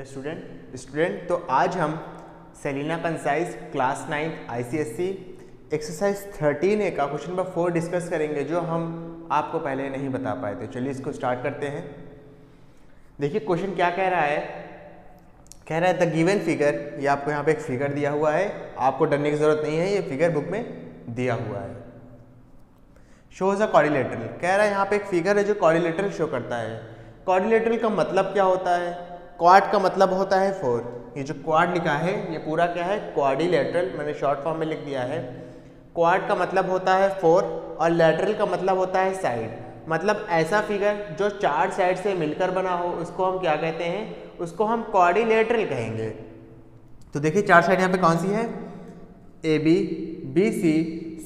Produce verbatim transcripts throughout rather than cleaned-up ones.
Hello student student तो आज हम Selina concise class ninth ICSE exercise thirteen A का क्वेश्चन नंबर फोर डिस्कस करेंगे, जो हम आपको पहले नहीं बता पाए थे। चलिए इसको स्टार्ट करते हैं। देखिए क्वेश्चन क्या कह रहा है, कह रहा है द गिवन फिगर, ये आपको यहाँ पे एक फिगर दिया हुआ है, आपको डरने की जरूरत नहीं है, ये फिगर बुक में दिया हुआ है। शोज अ कॉर्डिलेटरल, कह रहा है यहाँ पे एक फिगर है जो कॉर्डिलेटरल शो करता है। कॉर्डिलेटरल का मतलब क्या होता है? क्वाड का मतलब होता है फोर। ये जो क्वाड लिखा है ये पूरा क्या है? क्वाडिलेटरल, मैंने शॉर्ट फॉर्म में लिख दिया है। क्वाड का मतलब होता है फोर और लेटरल का मतलब होता है साइड। मतलब ऐसा फिगर जो चार साइड से मिलकर बना हो उसको हम क्या कहते हैं? उसको हम क्वाडिलेटरल कहेंगे। तो देखिए चार साइड यहाँ पे कौन सी है? A B, B C,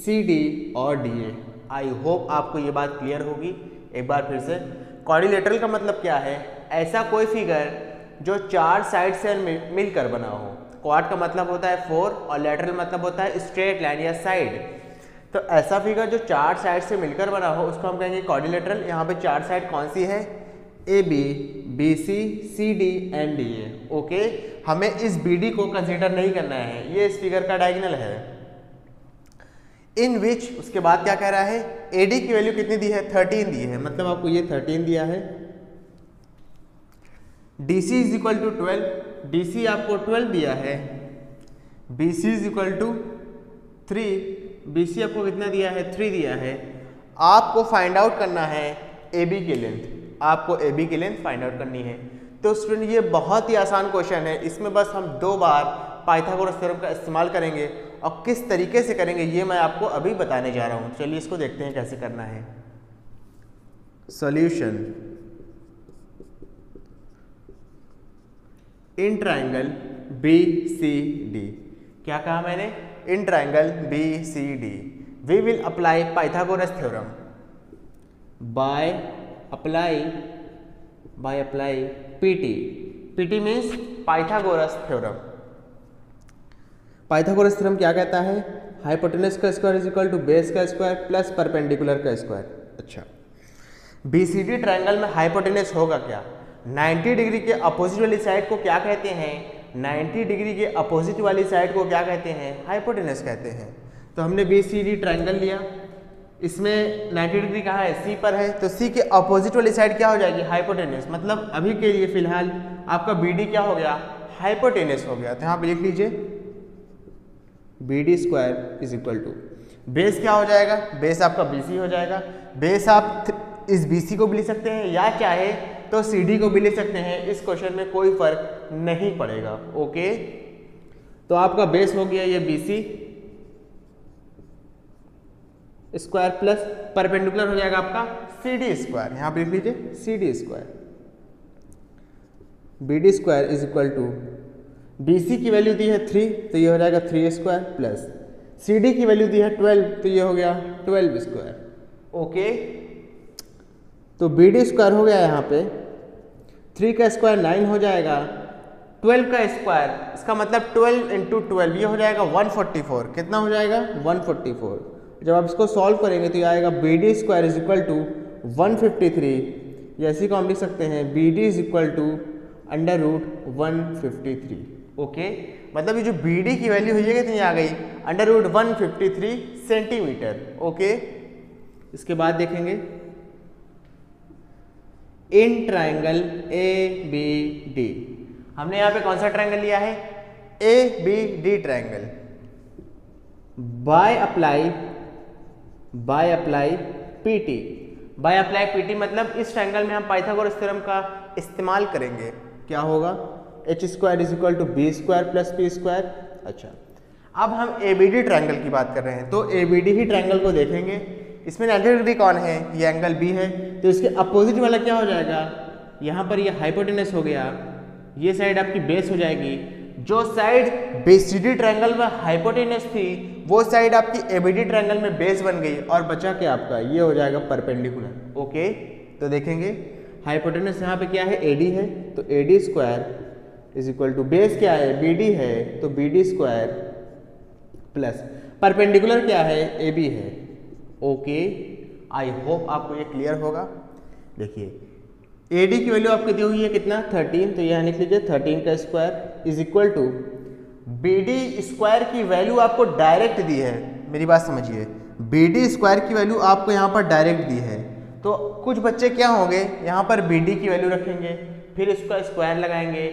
C D और डी ए। आई होप आपको ये बात क्लियर होगी। एक बार फिर से, क्वाड्रिलेटरल का मतलब क्या है? ऐसा कोई फिगर जो चार साइड से मिलकर बना हो। क्वाड का मतलब होता है फोर और लेटरल मतलब होता है स्ट्रेट लाइन या साइड। तो ऐसा फिगर जो चार साइड से मिलकर बना हो उसको हम कहेंगे क्वाड्रिलेटरल। यहाँ पे चार साइड कौन सी है? A B, B C, C D and D A. Okay, हमें इस बी डी को कंसिडर नहीं करना है, ये इस फिगर का डायगोनल है। इन विच, उसके बाद क्या कह रहा है? ए डी की वैल्यू कितनी दी है? थर्टीन दी है, मतलब आपको ये थर्टीन दिया है। D C is equal to twelve, D C आपको ट्वेल्व दिया है। B C is equal to three, B C आपको कितना दिया है? थ्री दिया है। आपको फाइंड आउट करना है ए बी की लेंथ, आपको ए बी की लेंथ फाइंड आउट करनी है। तो स्टूडेंट ये बहुत ही आसान क्वेश्चन है, इसमें बस हम दो बार पाइथागोरस थ्योरम का इस्तेमाल करेंगे और किस तरीके से करेंगे ये मैं आपको अभी बताने जा रहा हूँ। चलिए इसको देखते हैं कैसे करना है। Solution in triangle B C D, क्या कहा मैंने? In triangle B C D we will apply Pythagoras theorem by apply by apply PT. PT means Pythagoras theorem. Pythagoras theorem क्या कहता है? हाइपोटेनस का square is equal to base का square plus perpendicular का square. अच्छा, BCD triangle में hypotenuse होगा क्या? नब्बे डिग्री के अपोजिट वाली साइड को क्या कहते हैं? नब्बे डिग्री के अपोजिट वाली साइड को क्या कहते हैं? हाइपोटेनस कहते हैं। तो हमने बीसीडी ट्रायंगल लिया, इसमें नब्बे डिग्री कहाँ है? सी पर है। तो सी के अपोजिट वाली साइड क्या हो जाएगी? हाइपोटेनस। मतलब अभी के लिए फिलहाल आपका बीडी क्या हो गया? हाइपोटेनस हो गया। तो यहाँ पे लिख लीजिए B D square is equal to base क्या हो जाएगा? बेस आपका बी सी हो जाएगा। बेस आप इस बी सी को भी ले सकते हैं या चाहे तो सी डी को भी ले सकते हैं, इस क्वेश्चन में कोई फर्क नहीं पड़ेगा। ओके, तो आपका बेस हो गया ये B C square plus perpendicular हो जाएगा आपका सी डी स्क्वायर। यहाँ पे लिख लीजिए C D square. B D square is equal to B C की वैल्यू दी है थ्री, तो ये हो जाएगा three square plus C D की वैल्यू दी है ट्वेल्व, तो ये हो गया ट्वेल्व स्क्वायर। ओके, तो B D स्क्वायर हो गया यहाँ पे, थ्री का स्क्वायर नाइन हो जाएगा, ट्वेल्व का स्क्वायर, इसका मतलब ट्वेल्व इंटू ट्वेल्व ये हो जाएगा वन फोर्टी फोर। कितना हो जाएगा? One forty four. जब आप इसको सॉल्व करेंगे तो ये आएगा B D square is equal to one fifty three. जैसे को हम लिख सकते हैं B D is equal to under root one fifty three. Okay, मतलब ये जो बी डी की वैल्यू हुई है कितनी आ गई? Under root one fifty three centimetre. Okay, इसके बाद देखेंगे in triangle A B D. हमने यहाँ पे कौन सा ट्रायंगल लिया है? A B D triangle. By apply by apply PT. By apply PT मतलब इस ट्रायंगल में हम पाइथागोरस थ्योरम का इस्तेमाल करेंगे। क्या होगा? H square is equal to B square plus P square. अच्छा, अब हम ए बी डी ट्रायंगल की बात कर रहे हैं, तो ए बी डी ही ट्रायंगल को देखेंगे। इसमें नाइन्टी डिग्री कौन है? ये एंगल बी है, तो इसके अपोजिट वाला क्या हो जाएगा? यहाँ पर ये हाइपोटेनस हो गया, ये साइड आपकी बेस हो जाएगी। जो side B C D triangle में हाइपोटेनस थी वो साइड आपकी ए बी डी ट्रायंगल में बेस बन गई और बचा क्या आपका? ये हो जाएगा परपेंडिकुलर। ओके, तो देखेंगे हाइपोटेनस यहाँ पे क्या है? ए डी है, तो A D square is equal to base क्या है? बी डी है, तो B D square plus perpendicular क्या है? ए बी है। ओके, आई होप आपको ये क्लियर होगा। देखिए ए डी की वैल्यू आपको दी हुई है कितना थर्टीन, तो यहाँ लिख लीजिए थर्टीन का square is equal to B D square की वैल्यू आपको डायरेक्ट दी है। मेरी बात समझिए, बी डी स्क्वायर की वैल्यू आपको यहाँ पर डायरेक्ट दी है, तो कुछ बच्चे क्या होंगे यहाँ पर बी डी की वैल्यू रखेंगे फिर इसका स्क्वायर लगाएंगे,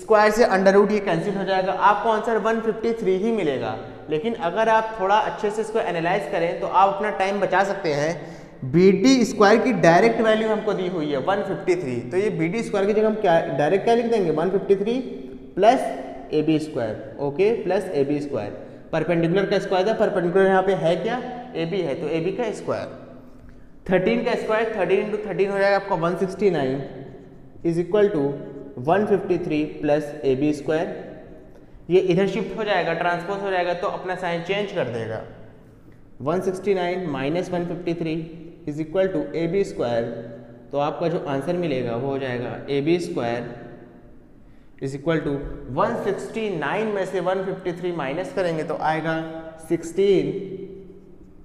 स्क्वायर से अंडर रूट ये कैंसिल हो जाएगा, आपको आंसर वन फिफ्टी थ्री ही मिलेगा। लेकिन अगर आप थोड़ा अच्छे से इसको एनालाइज करें तो आप अपना टाइम बचा सकते हैं। बी डी स्क्वायर की डायरेक्ट वैल्यू हमको दी हुई है वन फिफ्टी थ्री, तो ये बी डी स्क्वायर की जगह हम क्या डायरेक्ट क्या लिख देंगे one fifty three plus A B square, okay plus A B square. Perpendicular का स्क्वायर था, परपेंडिकुलर यहाँ पे है क्या ए बी है, तो ए बी का स्क्वायर थर्टीन का स्क्वायर थर्टीन इंटू थर्टीन हो जाएगा आपका one sixty nine is equal to one fifty three plus A B square. ये इधर शिफ्ट हो जाएगा, ट्रांसपोज हो जाएगा तो अपना साइन चेंज कर देगा। One sixty nine minus one fifty three is equal to A B square, तो आपका जो आंसर मिलेगा वो हो जाएगा A B square is equal to one sixty nine में से वन फिफ्टी थ्री माइनस करेंगे तो आएगा sixteen,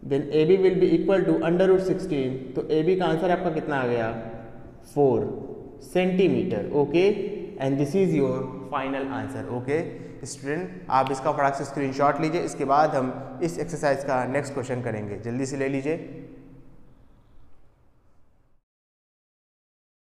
then A B will be equal to under root sixteen, तो ए बी का आंसर आपका कितना आ गया four centimetre, okay and this is your final answer. Okay student, आप इसका फटाक से स्क्रीनशॉट लीजिए, इसके बाद हम इस एक्सरसाइज का नेक्स्ट क्वेश्चन करेंगे, जल्दी से ले लीजिए।